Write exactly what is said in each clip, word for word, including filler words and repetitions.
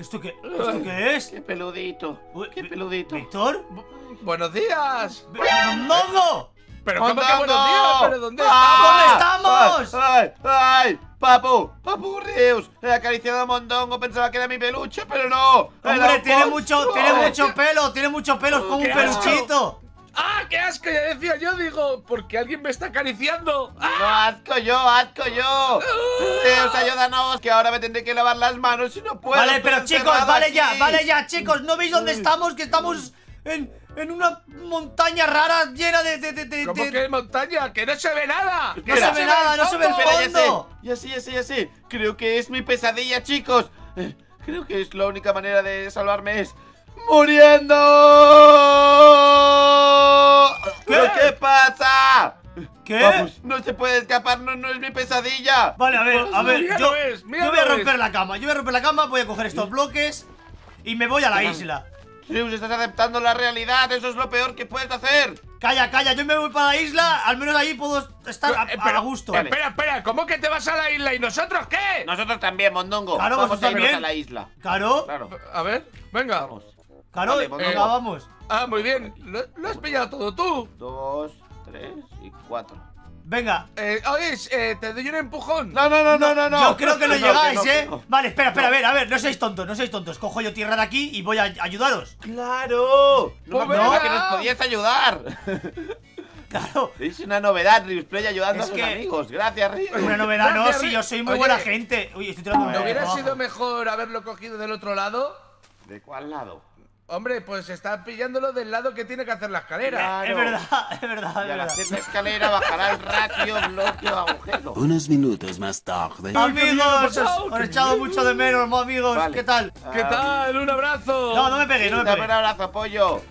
¿Esto qué, ¿Esto qué es? ¡Qué peludito! Uy, ¡Qué peludito! ¿Víctor? ¡Buenos días! ¡Mondongo! ¿Pero cómo que buenos días? ¿Pero dónde estamos? ¿Dónde estamos? ¡Ay! ¡Ay! ¡Papu! ¡Papu Rius! He acariciado a Mondongo, pensaba que era mi peluche, pero no. ¡Hombre, tiene mucho, tiene mucho pelo! ¡Tiene mucho pelo! ¡Es como un peluchito! ¡Ah, qué asco! Ya decía yo, digo, porque alguien me está acariciando. ¡Ah! No, asco yo, asco yo. Dios, ayúdanos, que ahora me tendré que lavar las manos y no puedo. Vale, pero chicos, vale aquí. ya, vale ya, chicos, ¿no veis dónde estamos? Que estamos en, en una montaña rara llena de... de, de, de ¿Cómo de... que montaña? ¡Que no se ve nada! ¡No se ve nada, no se ve el fondo! Ya sé, ya sé, ya sé. Creo que es mi pesadilla, chicos. Creo que es la única manera de salvarme es... ¡muriendo! ¿Pero qué pasa? ¿Qué? Vamos, no se puede escapar, no, no es mi pesadilla. Vale, a ver, a ver, yo, es, yo voy a romper es. la cama, yo voy a romper la cama, voy a coger estos bloques y me voy a la isla. Rius, estás aceptando la realidad, eso es lo peor que puedes hacer. Calla, calla, yo me voy para la isla, al menos ahí puedo estar a, pero, a gusto. Espera, vale. espera, ¿cómo que te vas a la isla? ¿Y nosotros qué? Nosotros también, Mondongo. Claro, vamos a irnos a la isla. Claro. claro. A ver, venga. Vamos. Claro, vale, eh, venga, vamos. Ah, muy bien, lo, lo has pillado todo tú. Dos, tres y cuatro. Venga. Eh, oís, eh, te doy un empujón. No, no, no, no, no, no. Yo creo que no, no llegáis, no, ¿eh? No, no. Vale, espera, espera, no. a ver, a ver, no seáis tontos, no seáis tontos. Cojo yo tierra de aquí y voy a ayudaros. ¡Claro! No, no, no. que nos podías ayudar. Claro. Es una novedad, Riusplay ayudando es a sus amigos. Gracias, Rius. Una novedad, no, si yo soy muy Oye, buena gente. Uy, estoy tirando. ¿No hubiera sido mejor haberlo cogido del otro lado? ¿De cuál lado? Hombre, pues está pillándolo del lado que tiene que hacer la escalera. Claro. Es verdad, es verdad, es y al verdad. hacer la escalera bajará el ratio, bloque o agujero. Unos minutos más tarde. Amigos, os, os he echado mucho de menos, amigos. Vale. ¿Qué tal? ¿Qué tal? Un abrazo. No, no me pegues, sí, no me pegues. Un abrazo, pollo.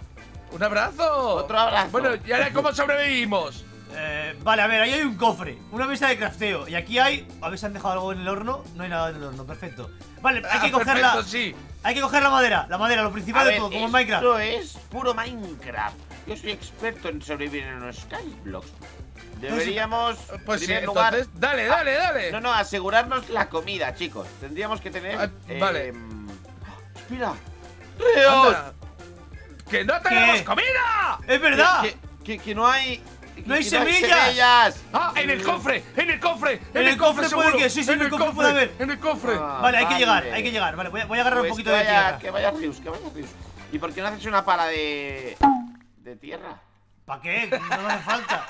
Un abrazo. Otro abrazo. Bueno, ¿y ahora cómo sobrevivimos? Eh, vale, a ver, ahí hay un cofre, una mesa de crafteo. Y aquí hay... A ver si han dejado algo en el horno. No hay nada en el horno, perfecto. Vale, hay ah, que coger perfecto, la... sí. Hay que coger la madera, la madera, lo principal de todo, como en Minecraft. Esto es puro Minecraft. Yo soy experto en sobrevivir en los Skyblocks. Deberíamos... Pues sí, lugar, entonces... Dale, dale, dale. No, no, asegurarnos la comida, chicos. Tendríamos que tener... Ah, eh, vale. Oh, ¡Espera! ¡Rius! ¡Que no tenemos ¿Qué? comida! ¡Es verdad! Que, que, que, que no hay... ¡No hay semillas! semillas! ¡Ah! ¡En el cofre! ¡En el cofre! ¡En el cofre puede que! ¡Sí, sí, en el cofre puede haber! ¡En el cofre! Ah, vale, hay vale. que llegar, hay que llegar. Vale, voy a, voy a agarrar pues un poquito que vaya, de tierra. Que vaya Rius, que vaya Rius. ¿Y por qué no haces una pala de... de tierra? ¿Para qué? No me hace falta.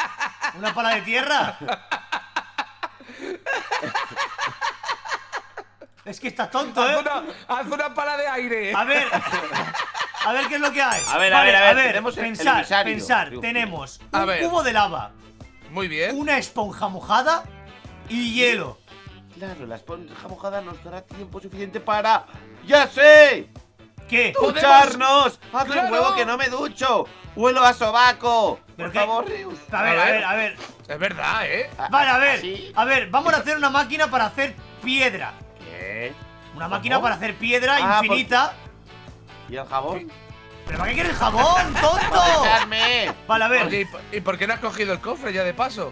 ¿Una pala de tierra? Es que estás tonto, ¿eh? Haz una, haz una pala de aire. A ver... A ver qué es lo que hay. A ver, vale, a ver, a ver. Tenemos pensar, el pensar. Digo, tenemos a un ver. cubo de lava. Muy bien. Una esponja mojada y hielo. Claro, la esponja mojada nos dará tiempo suficiente para... ¡Ya sé! ¿Qué? ¡Ducharnos! ¡Hazle claro. un huevo que no me ducho! ¡Huelo a sobaco! Por qué? favor, Rius. A ver, a ver, a ver. Es verdad, ¿eh? Vale, a ver. ¿Sí? A ver, vamos a hacer una máquina para hacer piedra. ¿Qué? Una ¿Cómo? máquina para hacer piedra ah, infinita. Por... ¿Y el jabón? ¿Qué? ¿Pero para qué quieres el jabón, tonto? Vale, a ver. Oye, ¿y por qué no has cogido el cofre ya de paso?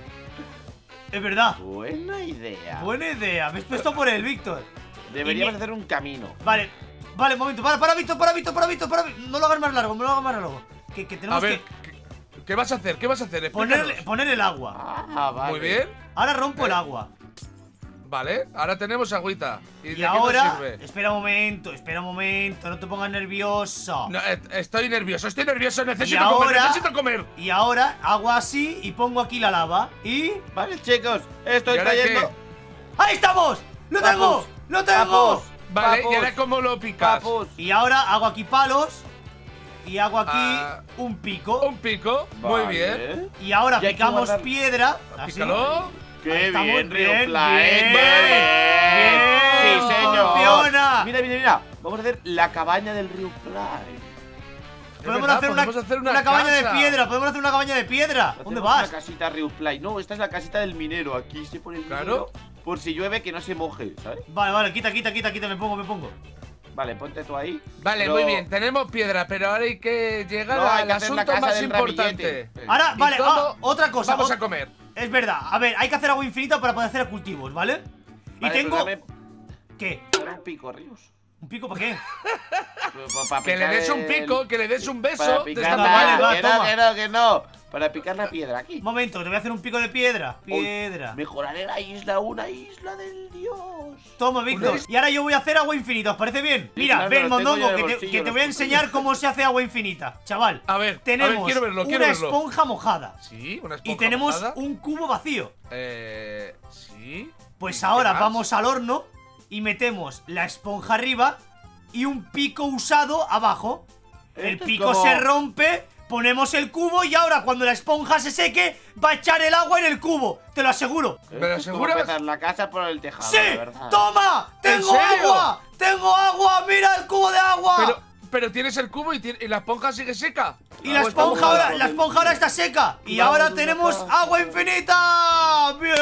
Es verdad. Buena idea. Buena idea. Me has puesto por él, Víctor. Deberíamos me... hacer un camino. Vale, vale, un momento. Para, para, Víctor, para, Víctor, para, Víctor. Para... No lo hagas más largo, no lo hagas más largo. Que, que tenemos a ver, que... ¿qué, ¿Qué vas a hacer? ¿Qué vas a hacer? Poner, poner el agua. Ah, vale. Muy bien. Ahora rompo ¿Eh? el agua. Vale, ahora tenemos agüita. Y, y ahora, sirve? espera un momento, espera un momento, no te pongas nervioso. No, estoy nervioso, estoy nervioso, necesito ahora, comer, necesito comer. Y ahora hago así y pongo aquí la lava y... Vale, chicos, estoy cayendo. ¡Ahí estamos! ¡Lo papus, tengo! ¡Lo tengo! Papus, vale, papus, y ahora como lo picas. Papus. Y ahora hago aquí palos y hago aquí ah, un pico. Un pico, vale. muy bien. Y ahora y picamos piedra. Así. Pícalo. ¡Qué bien, Riusplay! Bien, bien, bien, ¡Sí, señor! Funciona. Mira, mira, mira. Vamos a hacer la cabaña del Riusplay. Podemos hacer una, hacer una, una cabaña de piedra. Podemos hacer una cabaña de piedra. ¿Dónde vas? Una casita Riusplay. No, esta es la casita del minero. Aquí se pone el claro. minero. Por si llueve, que no se moje, ¿sabes? Vale, vale, quita, quita, quita, quita. Me pongo, me pongo. Vale, ponte tú ahí. Vale, pero... muy bien, tenemos piedra, pero ahora hay que llegar no, hay al que asunto hacer la casa más importante. Ahora, vale, ah, otra cosa. Vamos a comer. Es verdad, a ver, hay que hacer agua infinita para poder hacer cultivos, ¿vale? vale y tengo... Pues dame... ¿Qué? Dame un pico, Rius. ¿Un pico para qué? Para que le des un pico, el... que le des un beso. Para la... vale, va, que no, que no, que no. Para picar la piedra aquí. Un momento, te voy a hacer un pico de piedra. Piedra. Uy, mejoraré la isla, una isla del dios. Toma, Víctor. Y ahora yo voy a hacer agua infinita, ¿os parece bien? Sí, Mira, claro, ven, Mondongo, que, te, que te voy a enseñar cómo se hace agua infinita. Chaval, a ver, tenemos a ver, quiero verlo, quiero una verlo. esponja mojada. Sí, una esponja Y tenemos mojada. un cubo vacío. Eh. Sí. Pues ahora más? vamos al horno y metemos la esponja arriba y un pico usado abajo. El este pico como... se rompe, ponemos el cubo y ahora cuando la esponja se seque va a echar el agua en el cubo. Te lo aseguro. ¿Me lo aseguras? La casa por el tejado. ¡Sí! De verdad. ¡Toma! ¡Tengo agua! ¡Tengo agua! ¡Mira el cubo de agua! Pero, pero tienes el cubo y, y la esponja sigue seca. Y la, la esponja ahora, la esponja ahora está seca. Y Vamos, ahora tenemos agua infinita. ¡Bien!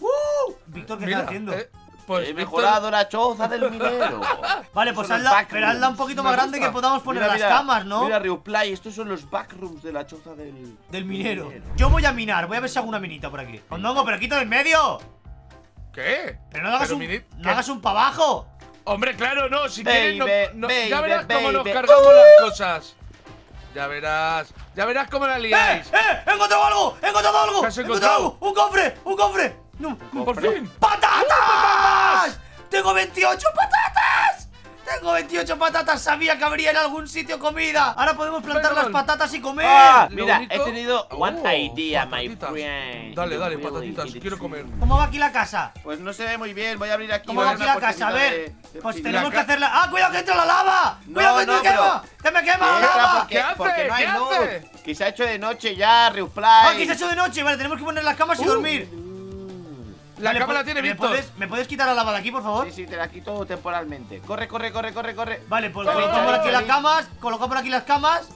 ¡Uh! Víctor, ¿qué Mira, estás haciendo? Eh. Pues he mejorado Víctor... la choza del minero. Vale, pues hazla, pero hazla un poquito más grande que podamos poner mira, las mira, camas, ¿no? Mira, Riusplay, estos son los backrooms de la choza del... Del minero. minero. Yo voy a minar, voy a ver si hago una minita por aquí. Mondongo, pero quita del medio. ¿Qué? Pero no hagas pero un... Mini... No ¿Qué? hagas un pa' abajo. Hombre, claro, no, si baby, quieres no, no, baby, ya verás baby, cómo nos cargamos uh. las cosas. Ya verás, ya verás cómo la liáis. ¡Eh, eh! ¡He encontrado algo! ¡He encontrado algo! ¿Qué has encontrado? ¡He encontrado algo! ¡Un cofre! ¡Un cofre! No, por fin. ¡Patatas! ¡Tengo veintiocho patatas! ¡Tengo veintiocho patatas! Sabía que habría en algún sitio comida. Ahora podemos plantar Perdón. las patatas y comer. Ah, mira, único... he tenido one oh, idea, patatitas. my friend. Dale, dale, patatitas, quiero comer. ¿Cómo va aquí la casa? Pues no se ve muy bien, voy a abrir aquí. ¿Cómo va aquí la casa? A ver, de... pues tenemos que hacerla. ¡Ah, cuidado que entra la lava! No, ¡Cuidado que no, me quema! ¡Que me quema la lava! ¿Qué hace? Porque no hay luz. Que se ha hecho de noche ya, Riusplay. Ah, que se ha hecho de noche. Vale, tenemos que poner las camas y dormir. La vale, cama la tiene, ¿me Víctor? Puedes, ¿Me puedes quitar la lava de aquí, por favor? Sí, sí, te la quito temporalmente. Corre, corre, corre, corre, corre. Vale, pues colocamos por aquí las camas. Colocamos por aquí las camas.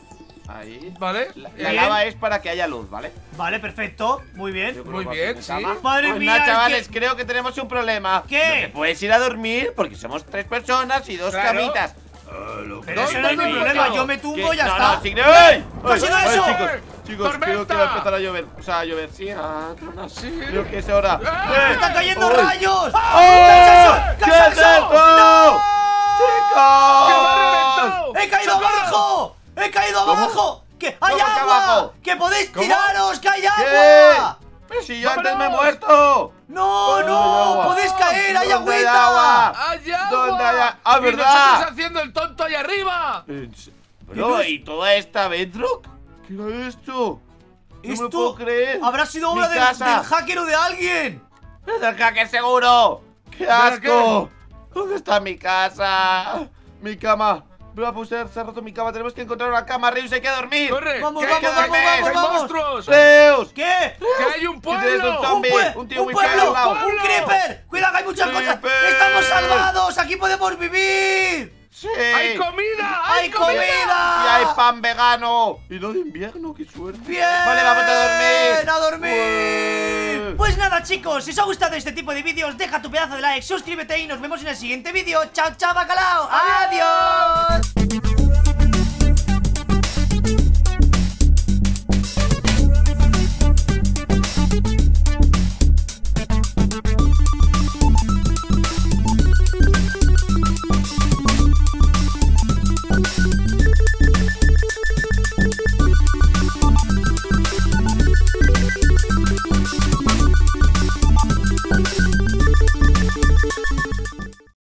Ahí. Vale. La, la lava es para que haya luz, ¿vale? Vale, perfecto. Muy bien. Muy bien, sí. Madre pues mía, nada, chavales, es que... creo que tenemos un problema. ¿Qué? No te puedes ir a dormir porque somos tres personas y dos claro. camitas. Pero, Pero eso no es mi problema, yo me tumbo y ya no, está. No, si no, ¡ay! ¡No ha sido eso! Chicos, chicos creo que va a empezar a llover. O sea, a llover, sí, ah, no, sí. Creo que es hora. ¡Me están cayendo ¡Ay! rayos! ¡Ah! ¡Oh! ¡Qué es esto! ¡No! ¡Chicos! ¡Que me he reventado! ¡He caído abajo! ¡He caído abajo! ¡Que hay agua! ¡Que podéis tiraros! ¡Que hay agua! ¡Pero si yo antes me he muerto! ¡No, no! ¡Podéis caer! ¡Hay agüita! ¡Hay agua! ¡Ah, verdad! ¡Estás haciendo el tonto ahí arriba! Bro, ¿y toda esta Bedrock? ¿Qué era esto? No ¿Esto me puedo creer. Habrá sido obra del, del hacker o de alguien. ¡Es del hacker seguro! ¡Qué asco! ¿Dónde está mi casa? Mi cama. Voy a poner, se ha roto mi cama. Tenemos que encontrar una cama, Rius, hay que dormir. Corre. Vamos, vamos, vamos, vamos, vamos. monstruos. Rius. ¿Qué? Que hay un pueblo. Un, zombi, un, un, tío un muy pueblo. Caro, un pueblo. Un creeper. Cuidado, que hay muchas creeper. cosas. Estamos salvados. Aquí podemos vivir. Sí. Hay comida. Hay, hay comida. comida. Y hay pan vegano. Y no de invierno, qué suerte. Bien. Vale, vamos a dormir. A dormir. Ué. Pues nada, chicos. Si os ha gustado este tipo de vídeos, deja tu pedazo de like, suscríbete y nos vemos en el siguiente vídeo. Chao, chao, bacalao. Adiós. Adiós. Thank you.